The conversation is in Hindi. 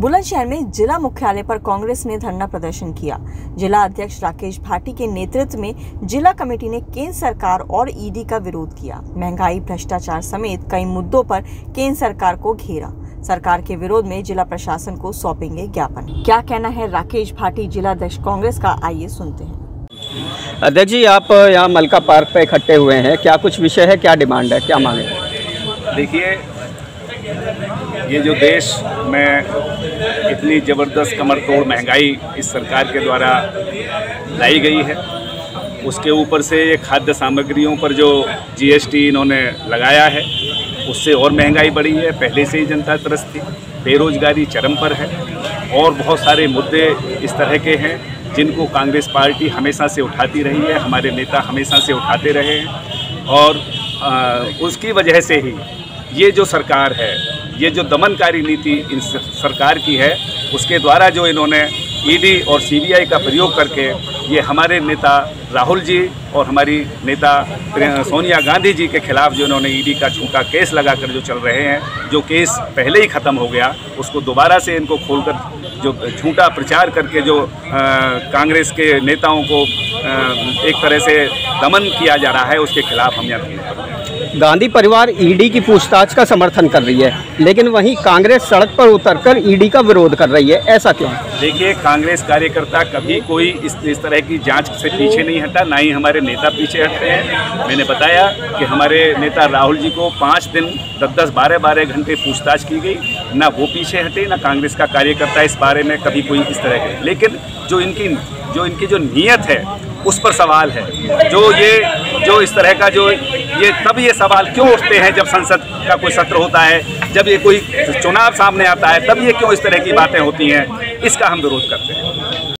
बुलंदशहर में जिला मुख्यालय पर कांग्रेस ने धरना प्रदर्शन किया। जिला अध्यक्ष राकेश भाटी के नेतृत्व में जिला कमेटी ने केंद्र सरकार और ईडी का विरोध किया। महंगाई, भ्रष्टाचार समेत कई मुद्दों पर केंद्र सरकार को घेरा। सरकार के विरोध में जिला प्रशासन को सौंपेंगे ज्ञापन। क्या कहना है राकेश भाटी, जिला अध्यक्ष कांग्रेस का, आइए सुनते हैं। अध्यक्ष जी, आप यहाँ मलका पार्क पे इकट्ठे हुए हैं, क्या कुछ विषय है, क्या डिमांड है, क्या मांगे? देखिए, ये जो देश में इतनी ज़बरदस्त कमर तोड़ महंगाई इस सरकार के द्वारा लाई गई है, उसके ऊपर से ये खाद्य सामग्रियों पर जो जीएसटी इन्होंने लगाया है उससे और महंगाई बढ़ी है। पहले से ही जनता त्रस्त थी, बेरोजगारी चरम पर है और बहुत सारे मुद्दे इस तरह के हैं जिनको कांग्रेस पार्टी हमेशा से उठाती रही है, हमारे नेता हमेशा से उठाते रहे हैं और उसकी वजह से ही ये जो सरकार है, ये जो दमनकारी नीति इन सरकार की है, उसके द्वारा जो इन्होंने ईडी और सीबीआई का प्रयोग करके ये हमारे नेता राहुल जी और हमारी नेता सोनिया गांधी जी के खिलाफ जो इन्होंने ईडी का झूठा केस लगाकर जो चल रहे हैं, जो केस पहले ही ख़त्म हो गया उसको दोबारा से इनको खोलकर जो झूठा प्रचार करके जो कांग्रेस के नेताओं को एक तरह से दमन किया जा रहा है, उसके खिलाफ हम यहाँ। गांधी परिवार ईडी की पूछताछ का समर्थन कर रही है, लेकिन वहीं कांग्रेस सड़क पर उतरकर ईडी का विरोध कर रही है, ऐसा क्यों? देखिए, कांग्रेस कार्यकर्ता कभी कोई इस तरह की जांच से पीछे नहीं हटा, ना ही हमारे नेता पीछे हटते हैं। मैंने बताया कि हमारे नेता राहुल जी को 5 दिन 10-10, 12-12 घंटे पूछताछ की गई, ना वो पीछे हटे, ना कांग्रेस का कार्यकर्ता इस बारे में कभी कोई इस तरह के। लेकिन जो इनकी नीयत है उस पर सवाल है। जो इस तरह का तब ये सवाल क्यों उठते हैं जब संसद का कोई सत्र होता है, जब ये कोई चुनाव सामने आता है, तब ये क्यों इस तरह की बातें होती हैं, इसका हम विरोध करते हैं।